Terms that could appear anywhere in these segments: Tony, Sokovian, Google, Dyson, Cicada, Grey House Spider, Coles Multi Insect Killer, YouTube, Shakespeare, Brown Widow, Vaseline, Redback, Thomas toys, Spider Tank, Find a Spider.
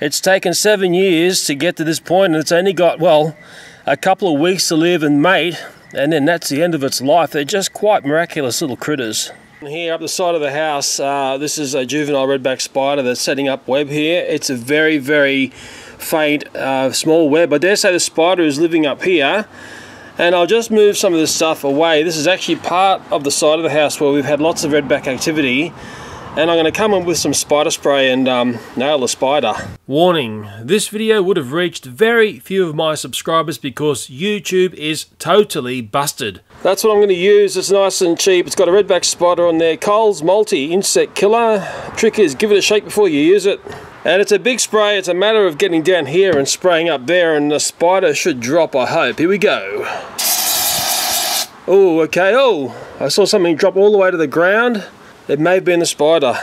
It's taken 7 years to get to this point, and it's only got, well, a couple of weeks to live and mate, and then that's the end of its life. They're just quite miraculous little critters. Here up the side of the house, this is a juvenile redback spider that's setting up web here. It's a very, very faint, small web. I dare say the spider is living up here. And I'll just move some of this stuff away. This is actually part of the side of the house where we've had lots of redback activity. And I'm going to come in with some spider spray and nail the spider. Warning, this video would have reached very few of my subscribers because YouTube is totally busted. That's what I'm going to use. It's nice and cheap. It's got a redback spider on there. Coles Multi Insect Killer. Trick is give it a shake before you use it. And it's a big spray. It's a matter of getting down here and spraying up there, and the spider should drop, I hope. Here we go. Oh, okay. Oh, I saw something drop all the way to the ground. It may have been the spider.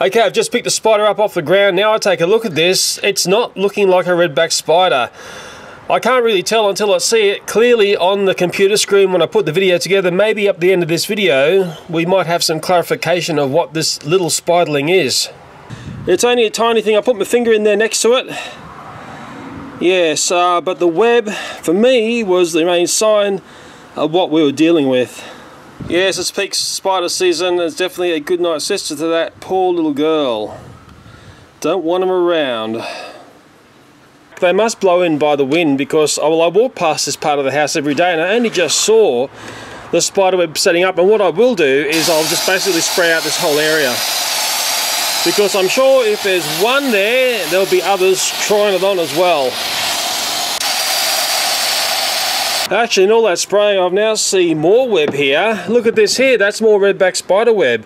Okay, I've just picked the spider up off the ground. Now I take a look at this. It's not looking like a redback spider. I can't really tell until I see it clearly on the computer screen when I put the video together. Maybe up the end of this video, we might have some clarification of what this little spiderling is. It's only a tiny thing. I put my finger in there next to it. Yes, but the web, for me, was the main sign of what we were dealing with. Yes, it's peak spider season. It's definitely a good night sister to that poor little girl. Don't want them around. They must blow in by the wind because I walk past this part of the house every day, and I only just saw the spiderweb setting up. And what I will do is I'll just basically spray out this whole area, because I'm sure if there's one there, there'll be others trying it on as well. Actually, in all that spraying, I've now seen more web here. Look at this here. That's more redback spider web.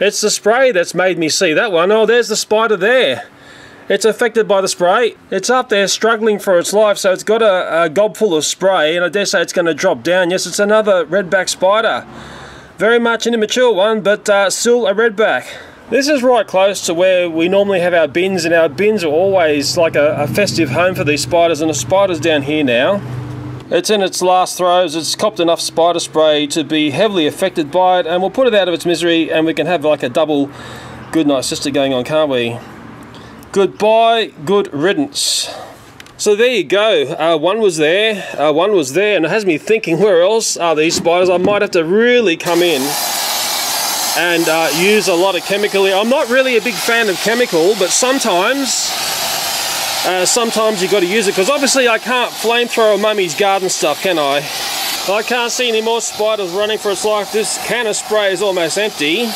It's the spray that's made me see that one. Oh, there's the spider there. It's affected by the spray. It's up there struggling for its life, so it's got a gob full of spray, and I dare say it's going to drop down. Yes, it's another redback spider. Very much an immature one, but still a redback. This is right close to where we normally have our bins, and our bins are always like a festive home for these spiders, and the spider's down here now. It's in its last throes. It's copped enough spider spray to be heavily affected by it, and we'll put it out of its misery, and we can have like a double good night sister going on, can't we? Goodbye, good riddance. So there you go. One was there, one was there, and it has me thinking, where else are these spiders? I might have to really come in and use a lot of chemical. I'm not really a big fan of chemical, but sometimes you've got to use it, because obviously I can't flamethrower mummy's garden stuff, can I? I can't see any more spiders running for its life. This can of spray is almost empty.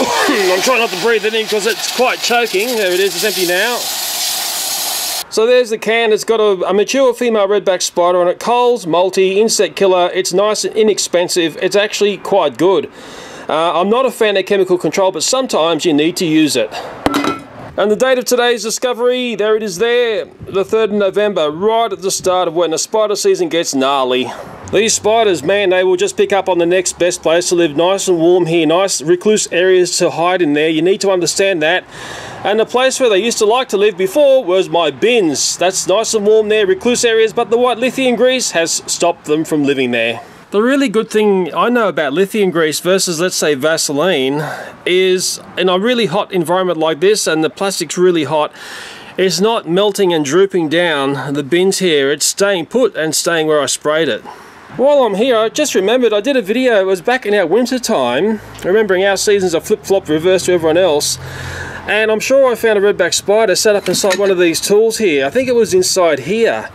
I'm trying not to breathe it in because it's quite choking. There it is, it's empty now. So there's the can. It's got a mature female redback spider on it. Coles Multi Insect Killer. It's nice and inexpensive. It's actually quite good. I'm not a fan of chemical control, but sometimes you need to use it. And the date of today's discovery, there it is there, the 3rd of November, right at the start of when the spider season gets gnarly. These spiders, man, they will just pick up on the next best place to live, nice and warm here, nice recluse areas to hide in there. You need to understand that. And the place where they used to like to live before was my bins. That's nice and warm there, recluse areas, but the white lithium grease has stopped them from living there. The really good thing I know about lithium grease versus, let's say, Vaseline is, in a really hot environment like this, and the plastic's really hot, it's not melting and drooping down the bins here. It's staying put and staying where I sprayed it. While I'm here, I just remembered I did a video. It was back in our winter time, remembering our seasons are flip-flop reversed to everyone else. And I'm sure I found a redback spider set up inside one of these tools here. I think it was inside here.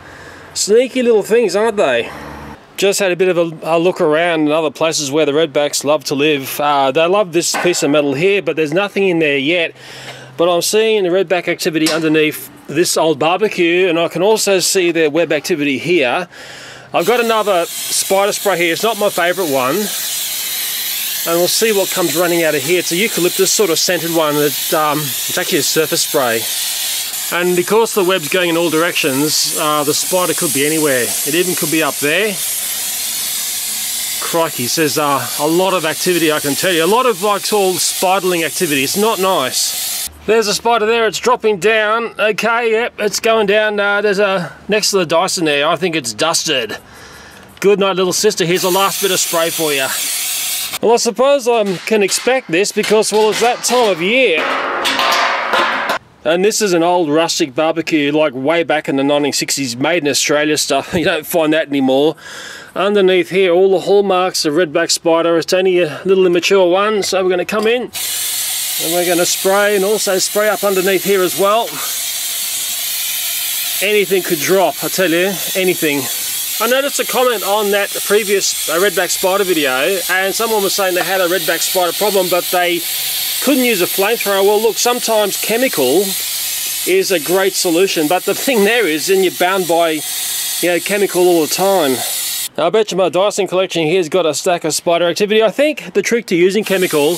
Sneaky little things, aren't they? Just had a bit of a look around in other places where the redbacks love to live. They love this piece of metal here, but there's nothing in there yet. But I'm seeing the redback activity underneath this old barbecue, and I can also see their web activity here. I've got another spider spray here. It's not my favourite one. And we'll see what comes running out of here. It's a eucalyptus sort of scented one. It's actually a surface spray. And because the web's going in all directions, the spider could be anywhere. It even could be up there. Crikey, says a lot of activity, I can tell you. A lot of like all spiderling activity. It's not nice. There's a spider there. It's dropping down. Okay, yep, it's going down. There's a next to the Dyson there. I think it's dusted. Good night, little sister. Here's the last bit of spray for you. Well, I suppose I can expect this because, well, it's that time of year. And this is an old rustic barbecue, like way back in the 1960s, made in Australia stuff. You don't find that anymore. Underneath here, all the hallmarks of redback spider. It's only a little immature one, so we're going to come in and we're going to spray, and also spray up underneath here as well. Anything could drop, I tell you, anything. I noticed a comment on that previous redback spider video, and someone was saying they had a redback spider problem, but they couldn't use a flamethrower. Well, look, sometimes chemical is a great solution, but the thing there is, then you're bound by, you know, chemical all the time. Now, I bet you my Dyson collection here's got a stack of spider activity. I think the trick to using chemical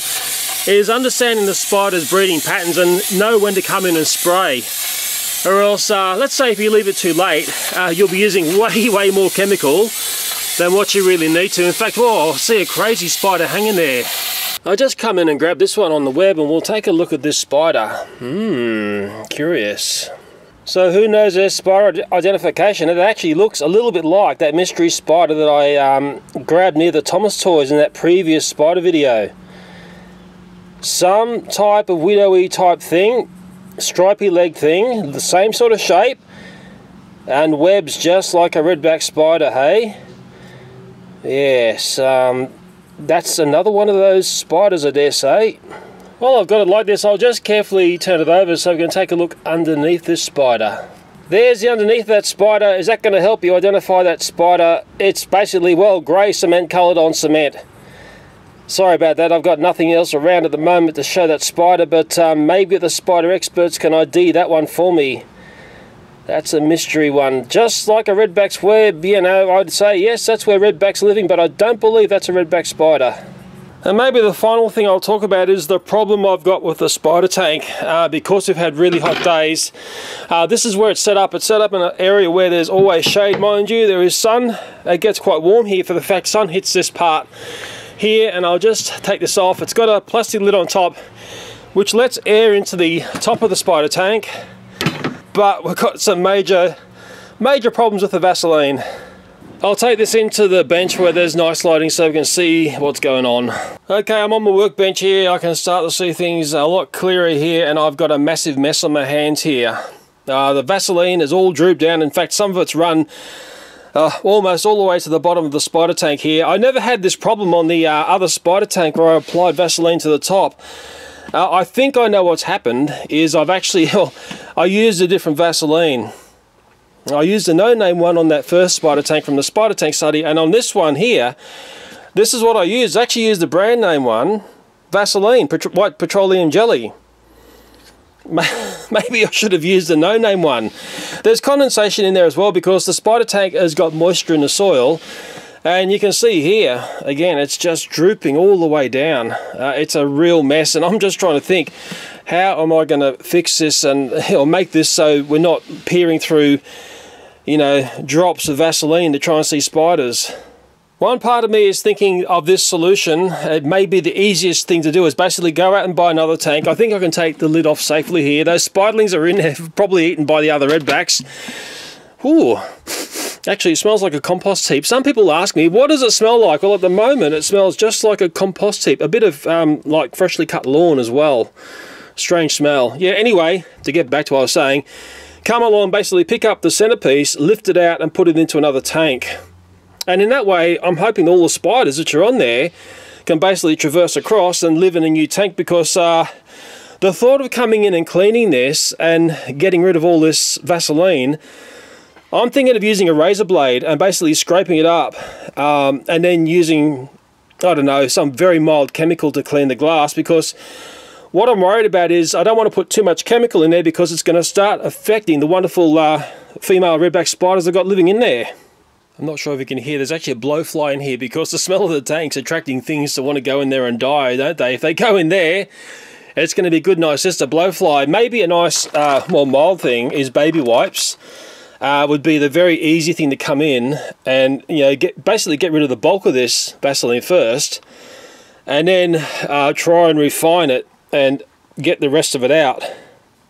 is understanding the spider's breeding patterns and know when to come in and spray. Or else, let's say if you leave it too late, you'll be using way more chemical than what you really need to. In fact, oh, I see a crazy spider hanging there. I'll just come in and grab this one on the web and we'll take a look at this spider. Curious. So who knows their spider identification? It actually looks a little bit like that mystery spider that I grabbed near the Thomas toys in that previous spider video. Some type of widowy type thing, stripy leg thing, the same sort of shape, and webs just like a redback spider, hey? Yes, that's another one of those spiders, I dare say. Well, I've got it like this, I'll just carefully turn it over so we can take a look underneath this spider. There's the underneath of that spider. Is that going to help you identify that spider? It's basically, well, grey cement coloured on cement. Sorry about that, I've got nothing else around at the moment to show that spider, but maybe the spider experts can ID that one for me. That's a mystery one. Just like a redback's web, you know, I'd say yes, that's where redbacks are living, but I don't believe that's a redback spider. And maybe the final thing I'll talk about is the problem I've got with the spider tank. Because we've had really hot days, this is where it's set up. It's set up in an area where there's always shade, mind you. There is sun. It gets quite warm here for the fact sun hits this part here, and I'll just take this off. It's got a plastic lid on top, which lets air into the top of the spider tank. But we've got some major problems with the Vaseline. I'll take this into the bench where there's nice lighting so we can see what's going on. Okay, I'm on my workbench here. I can start to see things a lot clearer here, and I've got a massive mess on my hands here. The Vaseline is all drooped down. In fact, some of it's run almost all the way to the bottom of the spider tank here. I never had this problem on the other spider tank where I applied Vaseline to the top. I think I know what's happened is I've actually, I used a different Vaseline. I used a no-name one on that first spider tank from the spider tank study, and on this one here, this is what I used. I actually used the brand name one, Vaseline, white petroleum jelly. Maybe I should have used the no-name one. There's condensation in there as well because the spider tank has got moisture in the soil. And you can see here, again, it's just drooping all the way down. It's a real mess, and I'm just trying to think, how am I going to fix this and make this so we're not peering through, you know, drops of Vaseline to try and see spiders? One part of me is thinking of this solution. It may be the easiest thing to do is basically go out and buy another tank. I think I can take the lid off safely here. Those spiderlings are in there, probably eaten by the other redbacks. Ooh. Actually, it smells like a compost heap. Some people ask me, what does it smell like? Well, at the moment, it smells just like a compost heap. A bit of, like, freshly cut lawn as well. Strange smell. Yeah, anyway, to get back to what I was saying, come along, basically pick up the centerpiece, lift it out, and put it into another tank. And in that way, I'm hoping all the spiders that are on there can basically traverse across and live in a new tank, because the thought of coming in and cleaning this and getting rid of all this Vaseline, I'm thinking of using a razor blade and basically scraping it up and then using, I don't know, some very mild chemical to clean the glass, because what I'm worried about is I don't want to put too much chemical in there because it's going to start affecting the wonderful female redback spiders I've got living in there. I'm not sure if you can hear, there's actually a blowfly in here because the smell of the tank's attracting things to want to go in there and die, don't they? If they go in there, it's going to be good, nice, just a blowfly. Maybe a nice, more mild thing is baby wipes. Would be the very easy thing to come in and, you know, basically get rid of the bulk of this Vaseline first, and then try and refine it and get the rest of it out.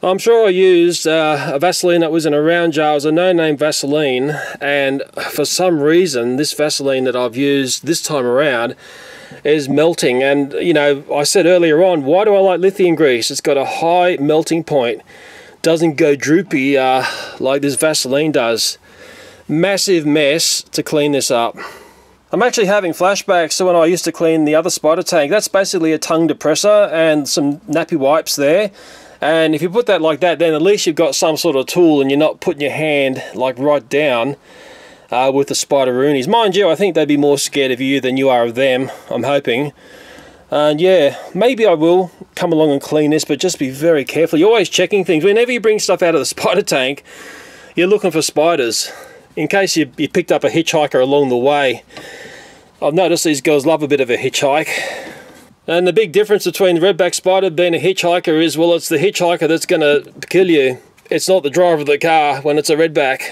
I'm sure I used a Vaseline that was in a round jar. It was a no-name Vaseline, and for some reason this Vaseline that I've used this time around is melting. And, you know, I said earlier on, why do I like lithium grease? It's got a high melting point. doesn't go droopy like this Vaseline does. Massive mess to clean this up. I'm actually having flashbacks to when I used to clean the other Spider Tank. That's basically a tongue depressor and some nappy wipes there. And if you put that like that, then at least you've got some sort of tool and you're not putting your hand like right down with the Spider-Roonies. Mind you, I think they'd be more scared of you than you are of them, I'm hoping. And yeah, maybe I will come along and clean this, but just be very careful. You're always checking things. Whenever you bring stuff out of the Spider Tank, you're looking for spiders. In case you picked up a hitchhiker along the way. I've noticed these girls love a bit of a hitchhike. And the big difference between the Redback Spider being a hitchhiker is, well, it's the hitchhiker that's going to kill you. It's not the driver of the car when it's a Redback.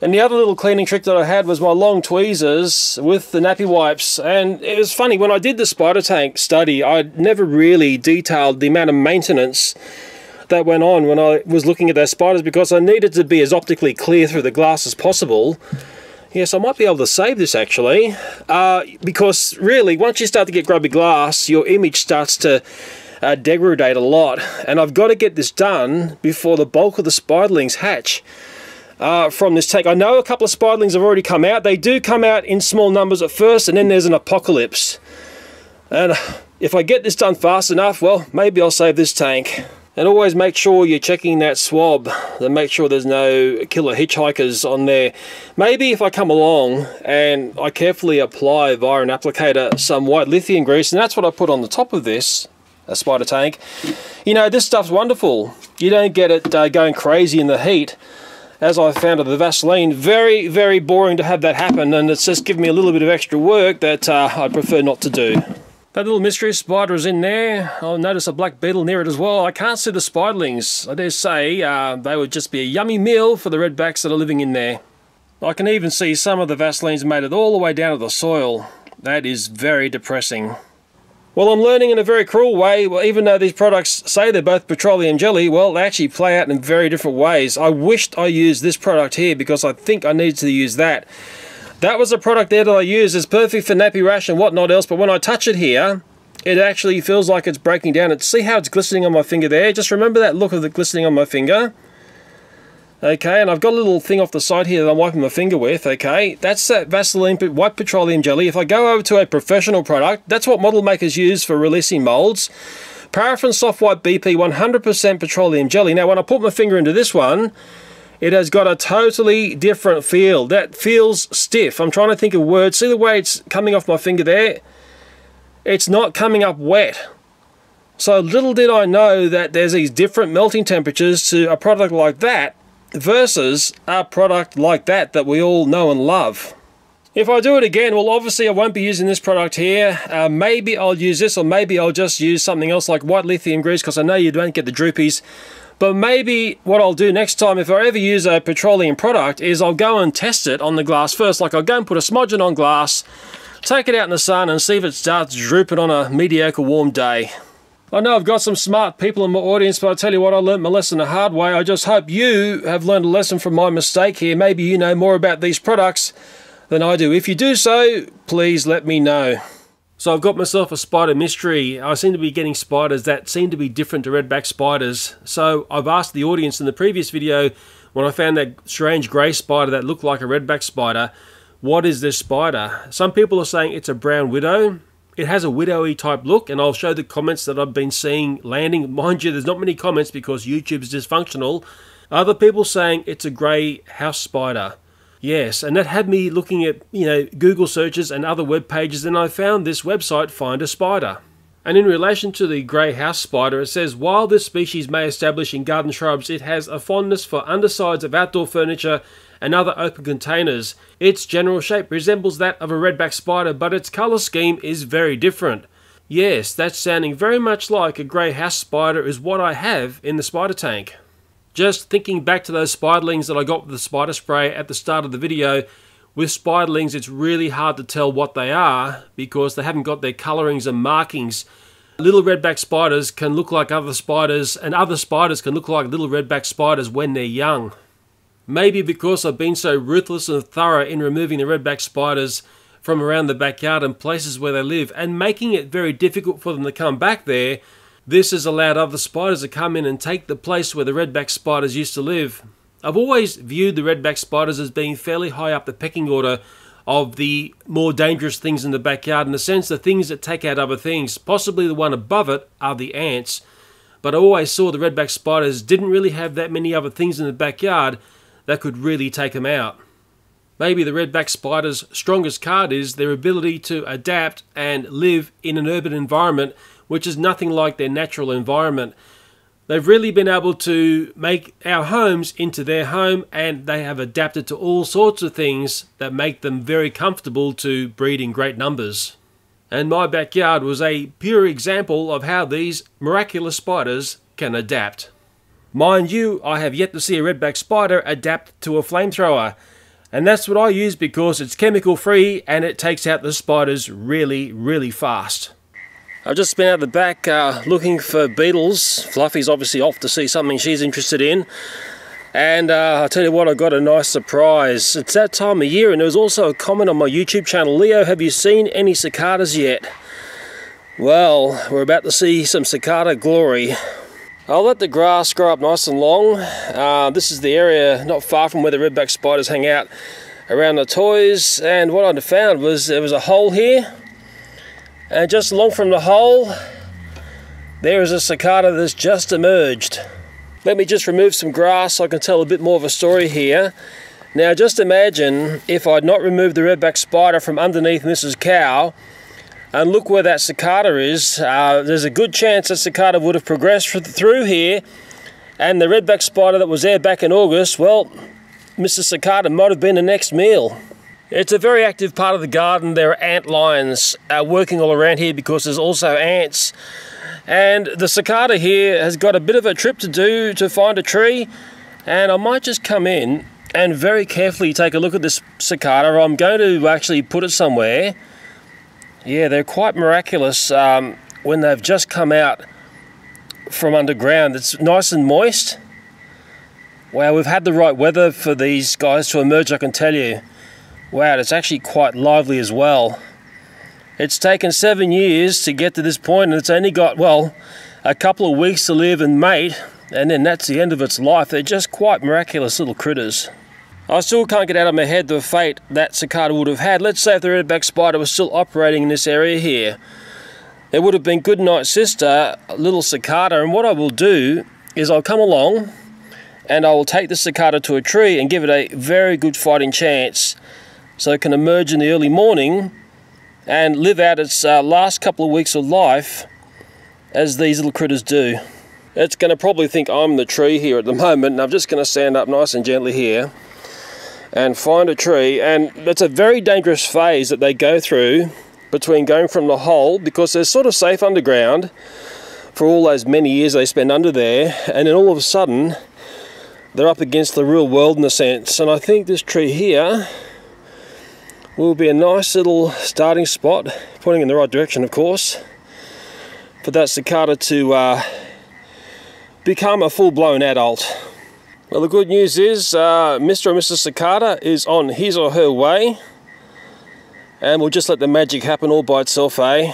And the other little cleaning trick that I had was my long tweezers with the nappy wipes. And it was funny, when I did the Spider Tank study, I never really detailed the amount of maintenance that went on when I was looking at those spiders, because I needed to be as optically clear through the glass as possible. Yes, I might be able to save this actually, because really once you start to get grubby glass, your image starts to degrade a lot, and I've got to get this done before the bulk of the spiderlings hatch from this tank. I know a couple of spiderlings have already come out. They do come out in small numbers at first, and then there's an apocalypse. And if I get this done fast enough, well, maybe I'll save this tank. And always make sure you're checking that swab and make sure there's no killer hitchhikers on there. Maybe if I come along and I carefully apply via an applicator some white lithium grease, and that's what I put on the top of this Spider Tank. You know, this stuff's wonderful. You don't get it going crazy in the heat, as I found with the Vaseline. Very, very boring to have that happen, and it's just given me a little bit of extra work that I prefer not to do. That little mystery spider is in there. I'll notice a black beetle near it as well. I can't see the spiderlings. I dare say they would just be a yummy meal for the redbacks that are living in there. I can even see some of the Vaseline's made it all the way down to the soil. That is very depressing. Well, I'm learning in a very cruel way. Well, even though these products say they're both petroleum jelly, well, they actually play out in very different ways. I wished I used this product here because I think I needed to use that. That was a product there that I used. It's perfect for nappy rash and whatnot else, but when I touch it here, it actually feels like it's breaking down. And see how it's glistening on my finger there? Just remember that look of the glistening on my finger. Okay, and I've got a little thing off the side here that I'm wiping my finger with, okay? That's that Vaseline white petroleum jelly. If I go over to a professional product, that's what model makers use for releasing molds. Paraffin Soft White BP 100% petroleum jelly. Now, when I put my finger into this one, it has got a totally different feel. That feels stiff. I'm trying to think of words. See the way it's coming off my finger there? It's not coming up wet. So little did I know that there's these different melting temperatures to a product like that versus a product like that we all know and love. If I do it again, well, obviously I won't be using this product here. Maybe I'll use this, or maybe I'll just use something else like white lithium grease, because I know you don't get the droopies. But maybe what I'll do next time, if I ever use a petroleum product, is I'll go and test it on the glass first. Like, I'll go and put a smudging on glass, take it out in the sun, and see if it starts drooping on a mediocre warm day. I know I've got some smart people in my audience, but I tell you what, I learned my lesson the hard way. I just hope you have learned a lesson from my mistake here. Maybe you know more about these products than I do. If you do so, please let me know. So I've got myself a spider mystery. I seem to be getting spiders that seem to be different to redback spiders. So I've asked the audience in the previous video, when I found that strange grey spider that looked like a redback spider, what is this spider? Some people are saying it's a brown widow. It has a widowy type look, and I'll show the comments that I've been seeing landing. Mind you, there's not many comments because YouTube's dysfunctional. Other people saying it's a grey house spider. Yes, and that had me looking at, you know, Google searches and other web pages, and I found this website, Find a Spider. And in relation to the grey house spider, it says, while this species may establish in garden shrubs, it has a fondness for undersides of outdoor furniture and other open containers. Its general shape resembles that of a redback spider, but its colour scheme is very different. Yes, that's sounding very much like a grey house spider is what I have in the spider tank. Just thinking back to those spiderlings that I got with the spider spray at the start of the video, with spiderlings it's really hard to tell what they are because they haven't got their colorings and markings. Little redback spiders can look like other spiders, and other spiders can look like little redback spiders when they're young. Maybe because I've been so ruthless and thorough in removing the redback spiders from around the backyard and places where they live and making it very difficult for them to come back there, This has allowed other spiders to come in and take the place where the redback spiders used to live. I've always viewed the redback spiders as being fairly high up the pecking order of the more dangerous things in the backyard, in the sense the things that take out other things. Possibly the one above it are the ants, but I always saw the redback spiders didn't really have that many other things in the backyard that could really take them out. Maybe the redback spider's strongest card is their ability to adapt and live in an urban environment, which is nothing like their natural environment. They've really been able to make our homes into their home, and they have adapted to all sorts of things that make them very comfortable to breed in great numbers. And my backyard was a pure example of how these miraculous spiders can adapt. Mind you, I have yet to see a redback spider adapt to a flamethrower. And that's what I use because it's chemical free and it takes out the spiders really, really fast. I've just been out the back looking for beetles. Fluffy's obviously off to see something she's interested in. And I'll tell you what, I got a nice surprise. It's that time of year, and there was also a comment on my YouTube channel, "Leo, have you seen any cicadas yet?" Well, we're about to see some cicada glory. I'll let the grass grow up nice and long. This is the area not far from where the redback spiders hang out around the toys. And what I found was there was a hole here. And just along from the hole, there is a cicada that's just emerged. Let me just remove some grass so I can tell a bit more of a story here. Now just imagine if I'd not removed the redback spider from underneath Mrs. Cow, and look where that cicada is. There's a good chance that cicada would have progressed through here, and the redback spider that was there back in August, well, Mrs. Cicada might have been the next meal. It's a very active part of the garden. There are ant lions working all around here because there's also ants. And the cicada here has got a bit of a trip to do to find a tree. And I might just come in and very carefully take a look at this cicada. I'm going to actually put it somewhere. Yeah, they're quite miraculous when they've just come out from underground. It's nice and moist. Wow, we've had the right weather for these guys to emerge, I can tell you. Wow, it's actually quite lively as well. It's taken 7 years to get to this point, and it's only got, well, a couple of weeks to live and mate, and then that's the end of its life. They're just quite miraculous little critters. I still can't get out of my head the fate that cicada would have had. Let's say if the redback spider was still operating in this area here. There would have been good night sister, little cicada, and what I will do is I'll come along and I will take the cicada to a tree and give it a very good fighting chance, so it can emerge in the early morning and live out its last couple of weeks of life as these little critters do. It's going to probably think I'm the tree here at the moment, and I'm just going to stand up nice and gently here and find a tree. And it's a very dangerous phase that they go through between going from the hole, because they're sort of safe underground for all those many years they spend under there, and then all of a sudden they're up against the real world in a sense. And I think this tree here will be a nice little starting spot, pointing in the right direction of course, for that cicada to become a full-blown adult. Well, the good news is Mr. and Mrs. Cicada is on his or her way, and we'll just let the magic happen all by itself, eh?